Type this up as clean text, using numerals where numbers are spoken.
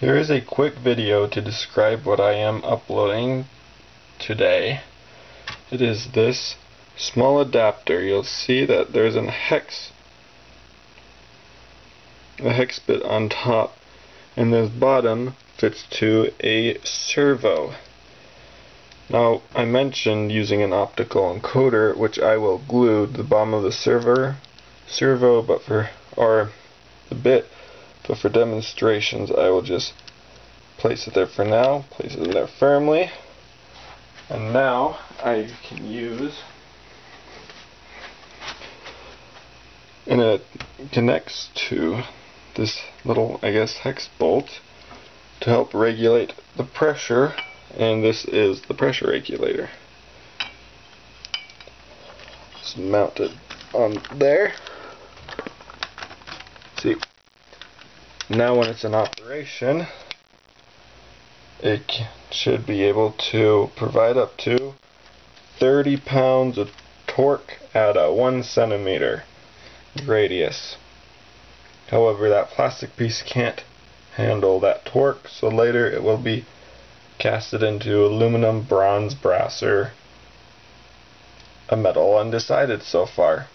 Here is a quick video to describe what I am uploading today. It is this small adapter. You'll see that there's a hex bit on top, and the bottom fits to a servo. Now, I mentioned using an optical encoder, which I will glue to the bottom of the servo, but for demonstrations, I will just place it there for now, place it there firmly, and now I can use, and it connects to this little, I guess, hex bolt to help regulate the pressure, and this is the pressure regulator. It's mounted on there. See? Now when it's in operation, it should be able to provide up to 30 pounds of torque at a 1 centimeter radius. However, that plastic piece can't handle that torque, so later it will be casted into aluminum, bronze, brass, or a metal undecided so far.